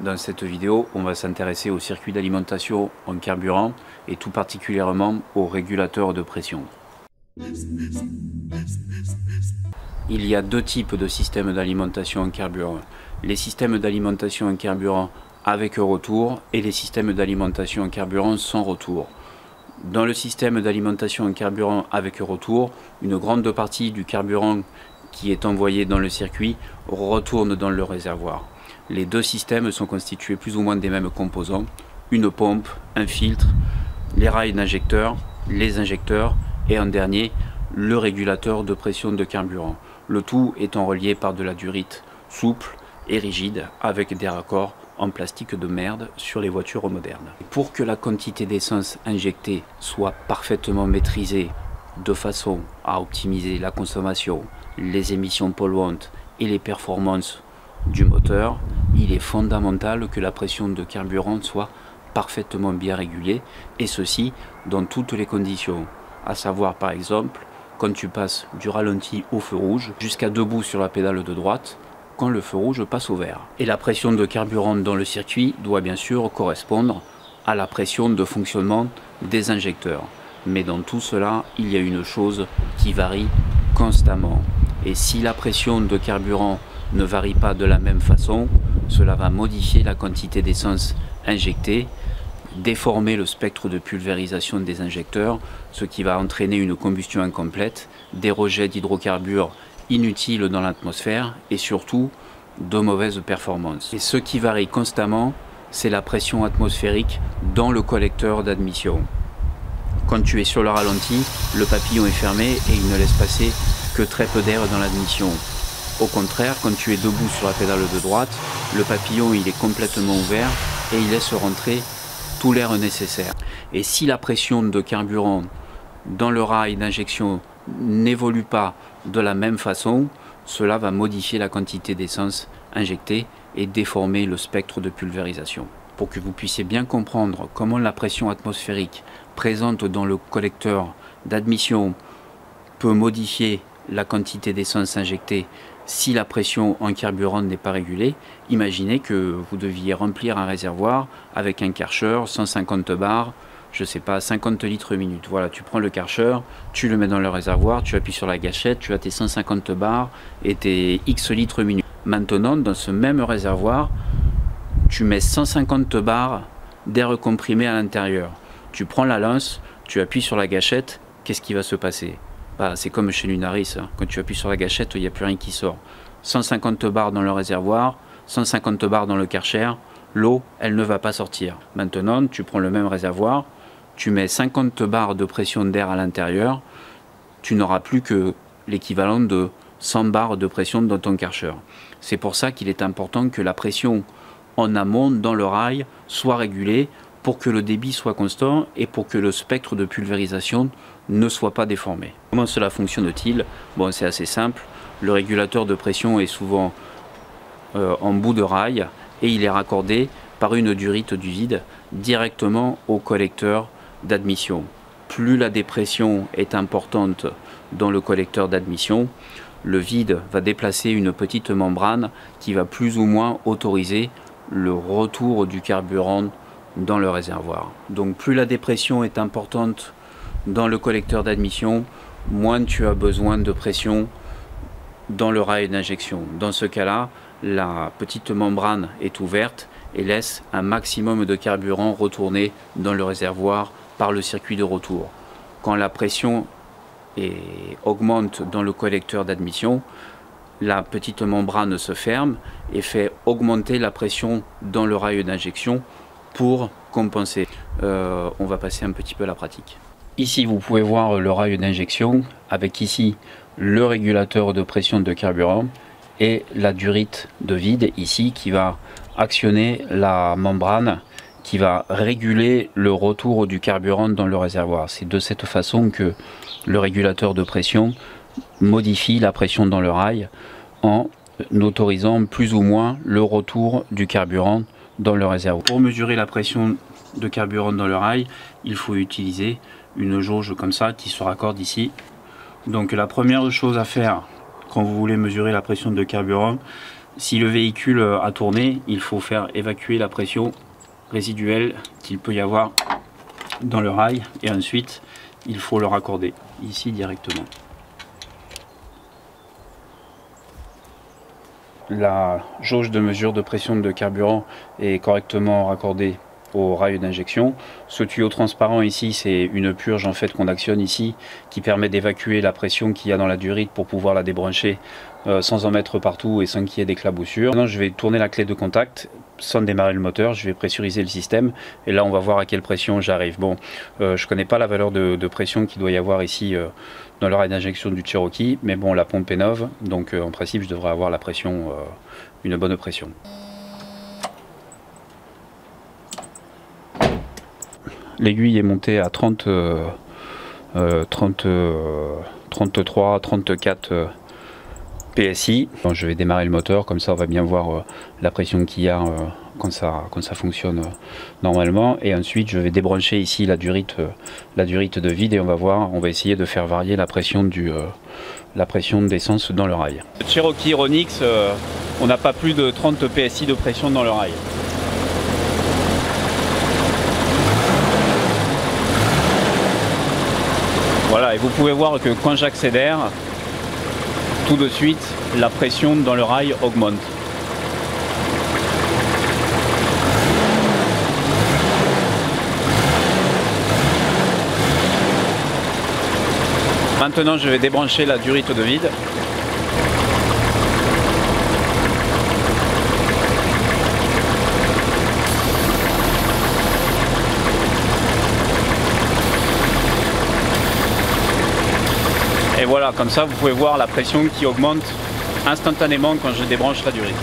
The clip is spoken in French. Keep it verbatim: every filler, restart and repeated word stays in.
Dans cette vidéo, on va s'intéresser au circuit d'alimentation en carburant et tout particulièrement au régulateur de pression. Il y a deux types de systèmes d'alimentation en carburant. Les systèmes d'alimentation en carburant avec retour et les systèmes d'alimentation en carburant sans retour. Dans le système d'alimentation en carburant avec retour, une grande partie du carburant qui est envoyé dans le circuit retourne dans le réservoir. Les deux systèmes sont constitués plus ou moins des mêmes composants, une pompe, un filtre, les rails d'injecteurs, les injecteurs et en dernier, le régulateur de pression de carburant. Le tout étant relié par de la durite souple et rigide avec des raccords en plastique de merde sur les voitures modernes. Pour que la quantité d'essence injectée soit parfaitement maîtrisée de façon à optimiser la consommation, les émissions polluantes et les performances du moteur, il est fondamental que la pression de carburant soit parfaitement bien régulée, et ceci dans toutes les conditions, à savoir par exemple quand tu passes du ralenti au feu rouge jusqu'à debout sur la pédale de droite quand le feu rouge passe au vert. Et la pression de carburant dans le circuit doit bien sûr correspondre à la pression de fonctionnement des injecteurs. Mais dans tout cela, il y a une chose qui varie constamment. Et si la pression de carburant ne varie pas de la même façon, cela va modifier la quantité d'essence injectée, déformer le spectre de pulvérisation des injecteurs, ce qui va entraîner une combustion incomplète, des rejets d'hydrocarbures inutiles dans l'atmosphère et surtout de mauvaises performances. Et ce qui varie constamment, c'est la pression atmosphérique dans le collecteur d'admission. Quand tu es sur le ralenti, le papillon est fermé et il ne laisse passer que très peu d'air dans l'admission. Au contraire, quand tu es debout sur la pédale de droite, le papillon il est complètement ouvert et il laisse rentrer tout l'air nécessaire. Et si la pression de carburant dans le rail d'injection n'évolue pas de la même façon, cela va modifier la quantité d'essence injectée et déformer le spectre de pulvérisation. Pour que vous puissiez bien comprendre comment la pression atmosphérique présente dans le collecteur d'admission peut modifier la quantité d'essence injectée si la pression en carburant n'est pas régulée, imaginez que vous deviez remplir un réservoir avec un Kärcher cent cinquante bars, je sais pas, cinquante litres minute. Voilà, tu prends le Kärcher, tu le mets dans le réservoir, tu appuies sur la gâchette, tu as tes cent cinquante bars et tes X litres minute. Maintenant, dans ce même réservoir, tu mets cent cinquante bars d'air comprimé à l'intérieur. Tu prends la lance, tu appuies sur la gâchette, qu'est-ce qui va se passer? Bah, c'est comme chez Lunaris, hein. Quand tu appuies sur la gâchette, il n'y a plus rien qui sort. cent cinquante bars dans le réservoir, cent cinquante bars dans le Kärcher, l'eau, elle ne va pas sortir. Maintenant, tu prends le même réservoir, tu mets cinquante bars de pression d'air à l'intérieur, tu n'auras plus que l'équivalent de cent bars de pression dans ton Kärcher. C'est pour ça qu'il est important que la pression en amont dans le rail soit régulée pour que le débit soit constant et pour que le spectre de pulvérisation ne soit pas déformé. Comment cela fonctionne-t-il? Bon, c'est assez simple. Le régulateur de pression est souvent euh, en bout de rail et il est raccordé par une durite du vide directement au collecteur d'admission. Plus la dépression est importante dans le collecteur d'admission, le vide va déplacer une petite membrane qui va plus ou moins autoriser le retour du carburant dans le réservoir. Donc plus la dépression est importante dans le collecteur d'admission, moins tu as besoin de pression dans le rail d'injection. Dans ce cas-là, la petite membrane est ouverte et laisse un maximum de carburant retourner dans le réservoir par le circuit de retour. Quand la pression est, augmente dans le collecteur d'admission, la petite membrane se ferme et fait augmenter la pression dans le rail d'injection pour compenser. Euh, on va passer un petit peu à la pratique. Ici, vous pouvez voir le rail d'injection avec ici le régulateur de pression de carburant et la durite de vide ici qui va actionner la membrane qui va réguler le retour du carburant dans le réservoir. C'est de cette façon que le régulateur de pression modifie la pression dans le rail en autorisant plus ou moins le retour du carburant dans le réservoir. Pour mesurer la pression de carburant dans le rail, il faut utiliser une jauge comme ça qui se raccorde ici. Donc la première chose à faire quand vous voulez mesurer la pression de carburant, Si le véhicule a tourné, il faut faire évacuer la pression résiduelle qu'il peut y avoir dans le rail et ensuite il faut le raccorder ici directement. La jauge de mesure de pression de carburant est correctement raccordée au rail d'injection. Ce tuyau transparent ici, c'est une purge en fait qu'on actionne ici qui permet d'évacuer la pression qu'il y a dans la durite pour pouvoir la débrancher euh, sans en mettre partout et sans qu'il y ait d'éclaboussures. Maintenant je vais tourner la clé de contact sans démarrer le moteur, je vais pressuriser le système et là on va voir à quelle pression j'arrive. Bon, euh, je connais pas la valeur de, de pression qu'il doit y avoir ici euh, dans le rail d'injection du Cherokee, mais bon la pompe est neuve donc euh, en principe je devrais avoir la pression, euh, une bonne pression. L'aiguille est montée à trente, trente-trois, trente-quatre P S I. Donc je vais démarrer le moteur, comme ça on va bien voir euh, la pression qu'il y a euh, quand, ça, quand ça fonctionne euh, normalement. Et ensuite je vais débrancher ici la durite, euh, la durite de vide et on va voir, on va essayer de faire varier la pression du, euh, la pression d'essence dans le rail. Le Cherokee Ronix, euh, on n'a pas plus de trente P S I de pression dans le rail. Voilà, et vous pouvez voir que quand j'accélère, tout de suite, la pression dans le rail augmente. Maintenant, je vais débrancher la durite de vide. Et voilà, comme ça vous pouvez voir la pression qui augmente instantanément quand je débranche la durite.